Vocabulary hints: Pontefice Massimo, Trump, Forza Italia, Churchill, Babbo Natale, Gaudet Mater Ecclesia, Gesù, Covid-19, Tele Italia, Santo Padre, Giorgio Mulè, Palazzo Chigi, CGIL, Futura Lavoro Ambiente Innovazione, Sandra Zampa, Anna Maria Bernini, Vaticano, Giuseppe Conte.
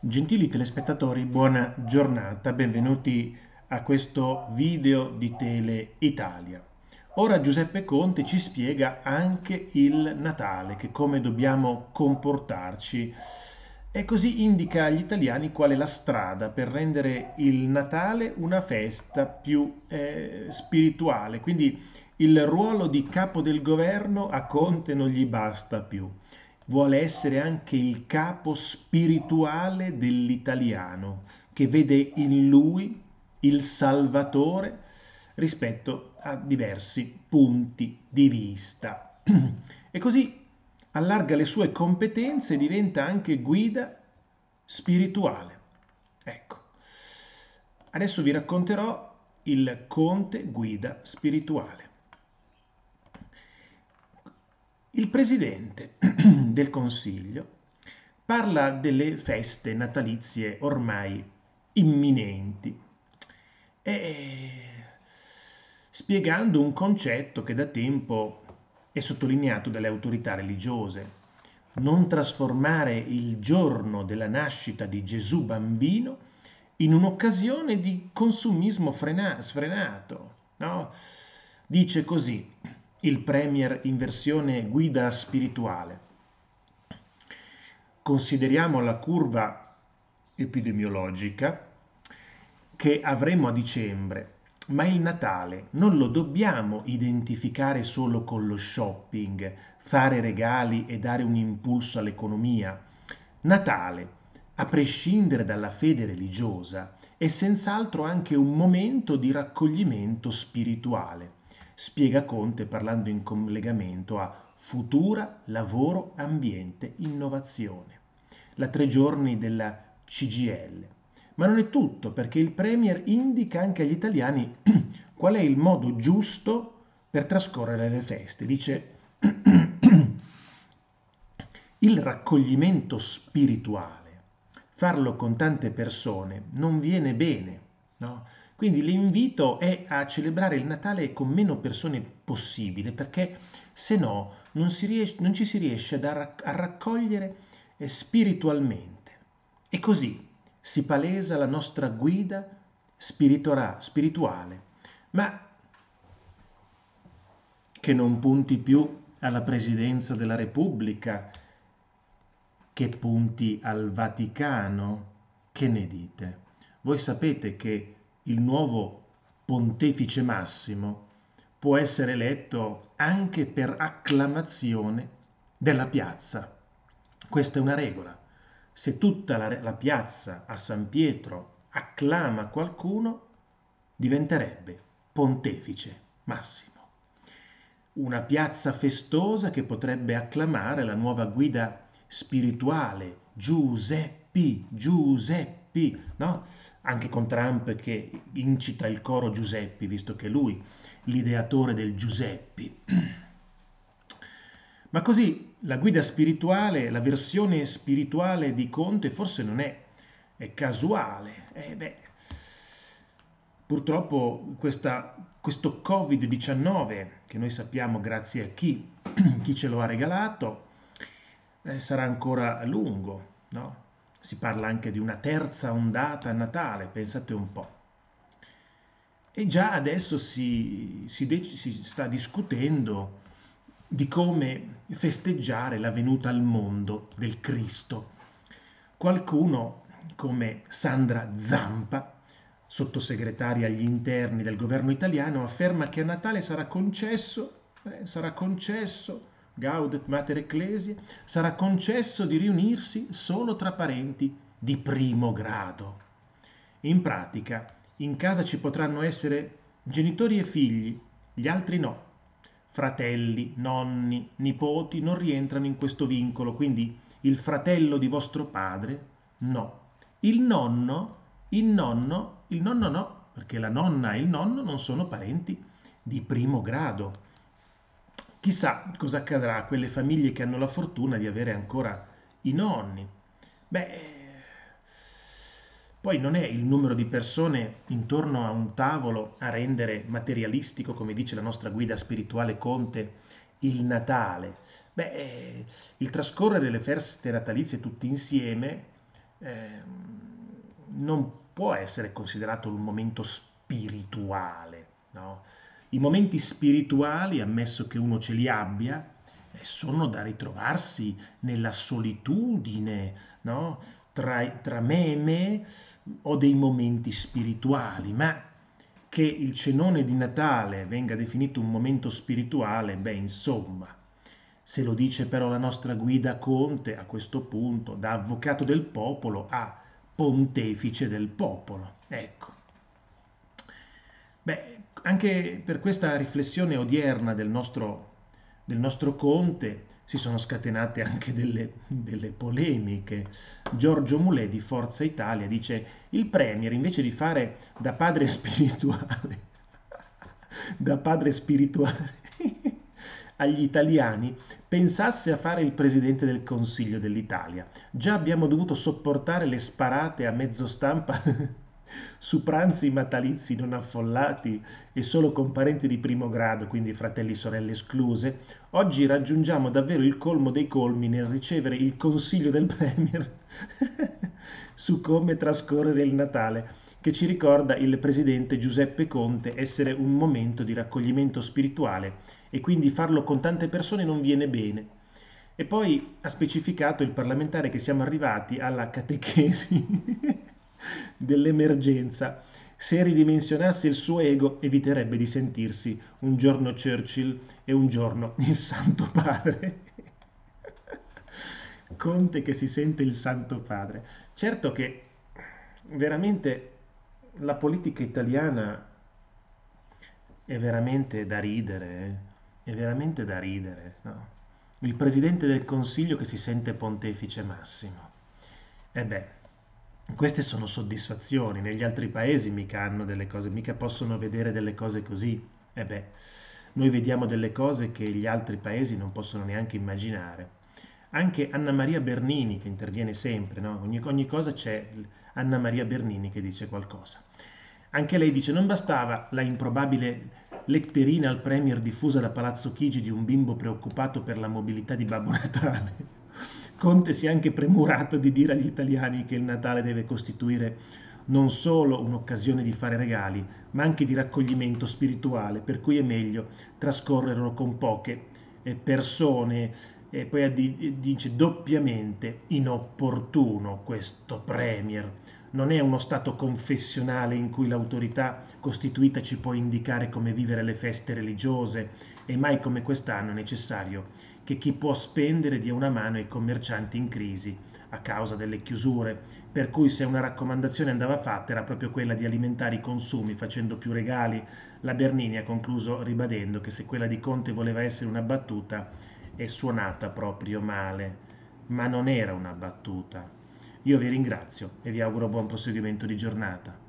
Gentili telespettatori, buona giornata, benvenuti a questo video di Tele Italia. Ora Giuseppe Conte ci spiega anche il Natale, che come dobbiamo comportarci, e così indica agli italiani qual è la strada per rendere il Natale una festa più spirituale. Quindi il ruolo di capo del governo a Conte non gli basta più. Vuole essere anche il capo spirituale dell'italiano, che vede in lui il Salvatore rispetto a diversi punti di vista. E così allarga le sue competenze e diventa anche guida spirituale. Ecco, adesso vi racconterò il Conte guida spirituale. Il Presidente del Consiglio parla delle feste natalizie ormai imminenti, spiegando un concetto che da tempo è sottolineato dalle autorità religiose: non trasformare il giorno della nascita di Gesù bambino in un'occasione di consumismo sfrenato. No? Dice così il Premier in versione guida spirituale: consideriamo la curva epidemiologica che avremo a dicembre, ma il Natale non lo dobbiamo identificare solo con lo shopping, fare regali e dare un impulso all'economia. Natale, a prescindere dalla fede religiosa, è senz'altro anche un momento di raccoglimento spirituale, spiega Conte parlando in collegamento a Futura Lavoro Ambiente Innovazione, la 3 giorni della CGIL. Ma non è tutto, perché il Premier indica anche agli italiani qual è il modo giusto per trascorrere le feste. Dice: il raccoglimento spirituale, farlo con tante persone, non viene bene, no? Quindi l'invito è a celebrare il Natale con meno persone possibile, perché se no non ci si riesce a raccogliere spiritualmente. E così si palesa la nostra guida spirituale, ma che non punti più alla Presidenza della Repubblica, che punti al Vaticano. Che ne dite? Voi sapete che il nuovo Pontefice Massimo può essere eletto anche per acclamazione della piazza. Questa è una regola. Se tutta la piazza a San Pietro acclama qualcuno, diventerebbe Pontefice Massimo. Una piazza festosa che potrebbe acclamare la nuova guida spirituale, Giuseppe, no? Anche con Trump che incita il coro Giuseppe, visto che è lui l'ideatore del Giuseppe. Ma così la guida spirituale, la versione spirituale di Conte forse non è casuale. Purtroppo questo Covid-19, che noi sappiamo grazie a chi ce lo ha regalato, sarà ancora a lungo, no? Si parla anche di una 3ª ondata a Natale, pensate un po'. E già adesso si sta discutendo di come festeggiare la venuta al mondo del Cristo. Qualcuno, come Sandra Zampa, sottosegretaria agli interni del governo italiano, afferma che a Natale sarà concesso Gaudet Mater Ecclesia, sarà concesso di riunirsi solo tra parenti di primo grado. In pratica, in casa ci potranno essere genitori e figli, gli altri no. Fratelli, nonni, nipoti non rientrano in questo vincolo, quindi il fratello di vostro padre no. Il nonno no, perché la nonna e il nonno non sono parenti di primo grado. Chissà cosa accadrà a quelle famiglie che hanno la fortuna di avere ancora i nonni. Poi non è il numero di persone intorno a un tavolo a rendere materialistico, come dice la nostra guida spirituale Conte, il Natale. Il trascorrere le feste natalizie tutti insieme non può essere considerato un momento spirituale, no? I momenti spirituali, ammesso che uno ce li abbia, sono da ritrovarsi nella solitudine, no? Tra meme ho dei momenti spirituali, ma che il cenone di Natale venga definito un momento spirituale, beh, insomma, se lo dice però la nostra guida Conte, a questo punto, da avvocato del popolo a pontefice del popolo. Ecco. Beh, anche per questa riflessione odierna del nostro Conte si sono scatenate anche delle polemiche. Giorgio Mulè di Forza Italia dice: il Premier, invece di fare da padre spirituale agli italiani, pensasse a fare il Presidente del Consiglio dell'Italia. Già abbiamo dovuto sopportare le sparate a mezzo stampa su pranzi natalizi non affollati e solo con parenti di primo grado, quindi fratelli e sorelle escluse. Oggi raggiungiamo davvero il colmo dei colmi nel ricevere il consiglio del Premier su come trascorrere il Natale, che ci ricorda il presidente Giuseppe Conte essere un momento di raccoglimento spirituale, e quindi farlo con tante persone non viene bene. E poi ha specificato il parlamentare che siamo arrivati alla catechesi dell'emergenza. Se ridimensionasse il suo ego, eviterebbe di sentirsi un giorno Churchill e un giorno il Santo Padre. Conte che si sente il Santo Padre. Certo che veramente la politica italiana è veramente da ridere, eh? È veramente da ridere, no? Il presidente del Consiglio che si sente pontefice massimo. E beh, queste sono soddisfazioni. Negli altri paesi mica hanno delle cose, mica possono vedere delle cose così. E beh, noi vediamo delle cose che gli altri paesi non possono neanche immaginare. Anche Anna Maria Bernini, che interviene sempre, no? Ogni cosa c'è Anna Maria Bernini che dice qualcosa. Anche lei dice: non bastava la improbabile letterina al Premier diffusa da Palazzo Chigi di un bimbo preoccupato per la mobilità di Babbo Natale. Conte si è anche premurato di dire agli italiani che il Natale deve costituire non solo un'occasione di fare regali, ma anche di raccoglimento spirituale, per cui è meglio trascorrerlo con poche persone. E poi dice: doppiamente inopportuno questo Premier. Non è uno stato confessionale in cui l'autorità costituita ci può indicare come vivere le feste religiose, e mai come quest'anno è necessario che chi può spendere dia una mano ai commercianti in crisi a causa delle chiusure, per cui se una raccomandazione andava fatta era proprio quella di alimentare i consumi facendo più regali. La Bernini ha concluso ribadendo che se quella di Conte voleva essere una battuta è suonata proprio male, ma non era una battuta. Io vi ringrazio e vi auguro buon proseguimento di giornata.